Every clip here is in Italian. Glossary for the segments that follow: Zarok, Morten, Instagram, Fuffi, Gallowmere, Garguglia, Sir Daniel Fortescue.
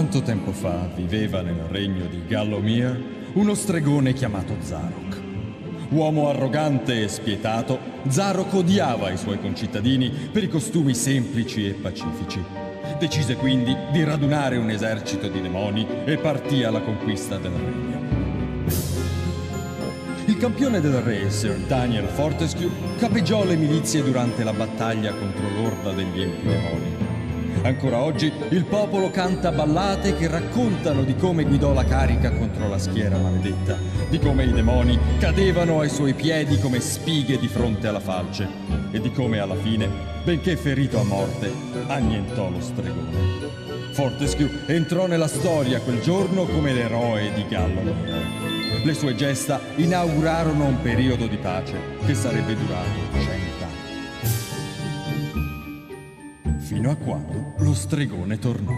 Tanto tempo fa viveva nel regno di Gallowmere uno stregone chiamato Zarok. Uomo arrogante e spietato, Zarok odiava i suoi concittadini per i costumi semplici e pacifici. Decise quindi di radunare un esercito di demoni e partì alla conquista del regno. Il campione del re, Sir Daniel Fortescue, capeggiò le milizie durante la battaglia contro l'orda degli empidemoni. Ancora oggi il popolo canta ballate che raccontano di come guidò la carica contro la schiera maledetta, di come i demoni cadevano ai suoi piedi come spighe di fronte alla falce e di come alla fine, benché ferito a morte, annientò lo stregone. Fortescue entrò nella storia quel giorno come l'eroe di Gallowmere. Le sue gesta inaugurarono un periodo di pace che sarebbe durato 100 anni. Fino a quando lo stregone tornò.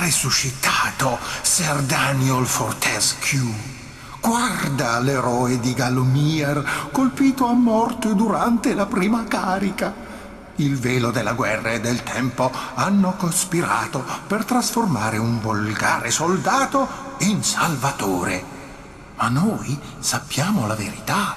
Risuscitato, Sir Daniel Fortescue. Guarda l'eroe di Gallowmere colpito a morte durante la prima carica. Il velo della guerra e del tempo hanno cospirato per trasformare un volgare soldato in salvatore. Ma noi sappiamo la verità.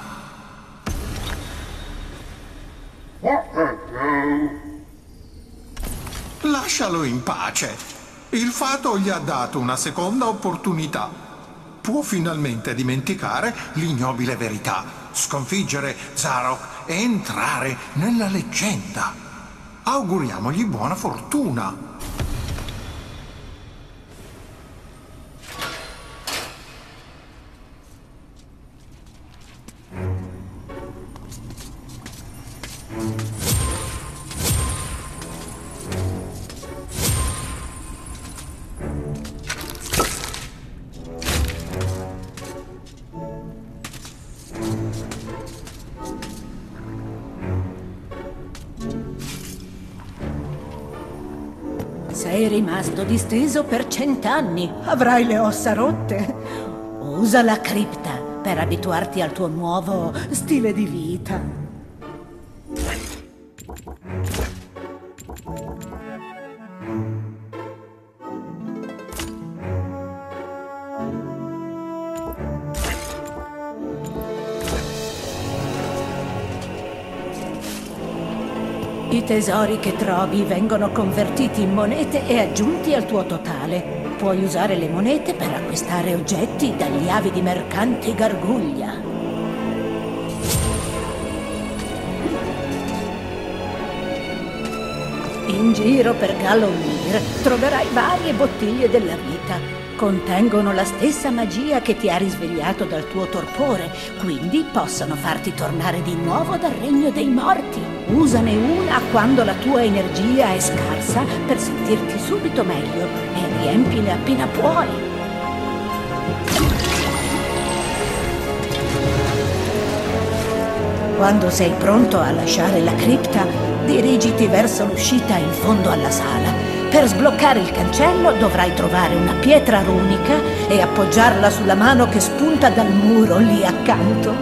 Lascialo in pace. Il fato gli ha dato una seconda opportunità. Può finalmente dimenticare l'ignobile verità, sconfiggere Zarok e entrare nella leggenda. Auguriamogli buona fortuna. Sei rimasto disteso per 100 anni. Avrai le ossa rotte. Usa la cripta per abituarti al tuo nuovo stile di vita. I tesori che trovi vengono convertiti in monete e aggiunti al tuo totale. Puoi usare le monete per acquistare oggetti dagli avidi mercanti Garguglia. In giro per Gallowmere troverai varie bottiglie della vita. Contengono la stessa magia che ti ha risvegliato dal tuo torpore, quindi possono farti tornare di nuovo dal regno dei morti. Usane una quando la tua energia è scarsa per sentirti subito meglio e riempine appena puoi. Quando sei pronto a lasciare la cripta, dirigiti verso l'uscita in fondo alla sala. Per sbloccare il cancello dovrai trovare una pietra runica e appoggiarla sulla mano che spunta dal muro lì accanto.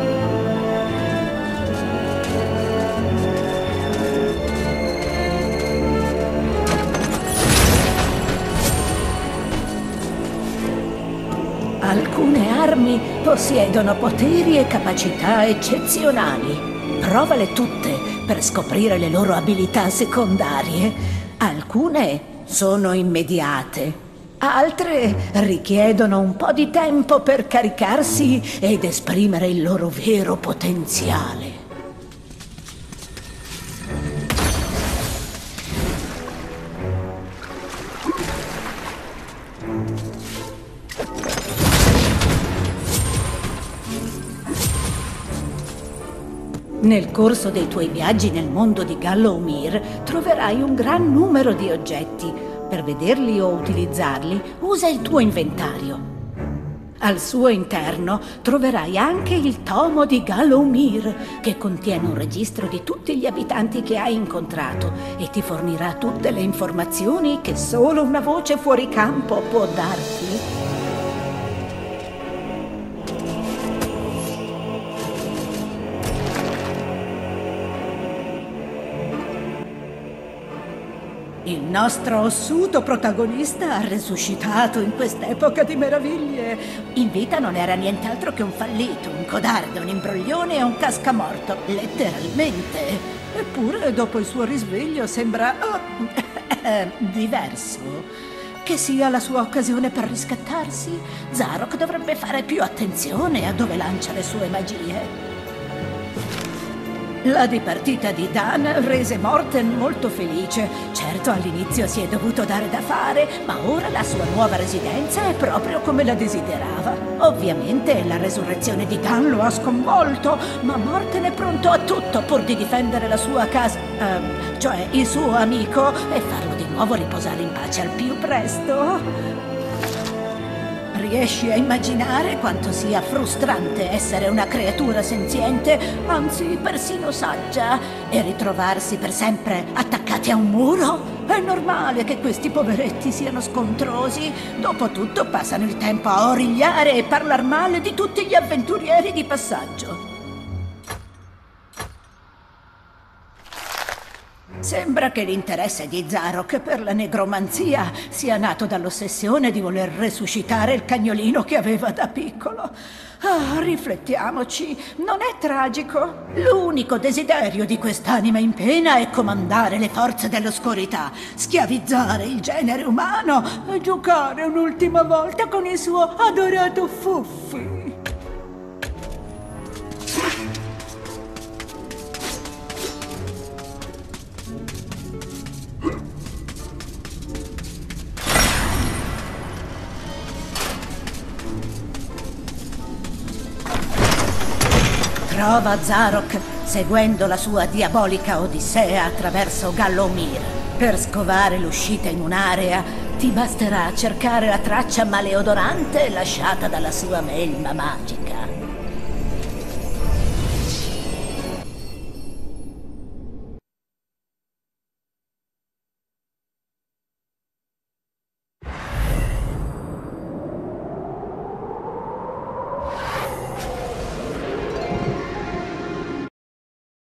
Alcune armi possiedono poteri e capacità eccezionali. Provale tutte per scoprire le loro abilità secondarie. Alcune sono immediate, altre richiedono un po' di tempo per caricarsi ed esprimere il loro vero potenziale. Nel corso dei tuoi viaggi nel mondo di Gallowmere troverai un gran numero di oggetti. Per vederli o utilizzarli, usa il tuo inventario. Al suo interno troverai anche il tomo di Gallowmere, che contiene un registro di tutti gli abitanti che hai incontrato e ti fornirà tutte le informazioni che solo una voce fuori campo può darti. Il nostro ossuto protagonista ha resuscitato in quest'epoca di meraviglie. In vita non era nient'altro che un fallito, un codardo, un imbroglione e un cascamorto, letteralmente. Eppure, dopo il suo risveglio, sembra diverso. Che sia la sua occasione per riscattarsi, Zarok dovrebbe fare più attenzione a dove lancia le sue magie. La dipartita di Dan rese Morten molto felice. Certo, all'inizio si è dovuto dare da fare, ma ora la sua nuova residenza è proprio come la desiderava. Ovviamente la resurrezione di Dan lo ha sconvolto, ma Morten è pronto a tutto pur di difendere la sua casa, cioè il suo amico, e farlo di nuovo riposare in pace al più presto. Riesci a immaginare quanto sia frustrante essere una creatura senziente, anzi persino saggia, e ritrovarsi per sempre attaccati a un muro? È normale che questi poveretti siano scontrosi. Dopotutto passano il tempo a origliare e parlar male di tutti gli avventurieri di passaggio. Sembra che l'interesse di Zarok per la negromanzia sia nato dall'ossessione di voler resuscitare il cagnolino che aveva da piccolo. Ah, riflettiamoci, non è tragico? L'unico desiderio di quest'anima in pena è comandare le forze dell'oscurità, schiavizzare il genere umano e giocare un'ultima volta con il suo adorato Fuffi. Trova Zarok seguendo la sua diabolica odissea attraverso Gallowmere. Per scovare l'uscita in un'area ti basterà cercare la traccia maleodorante lasciata dalla sua melma magica.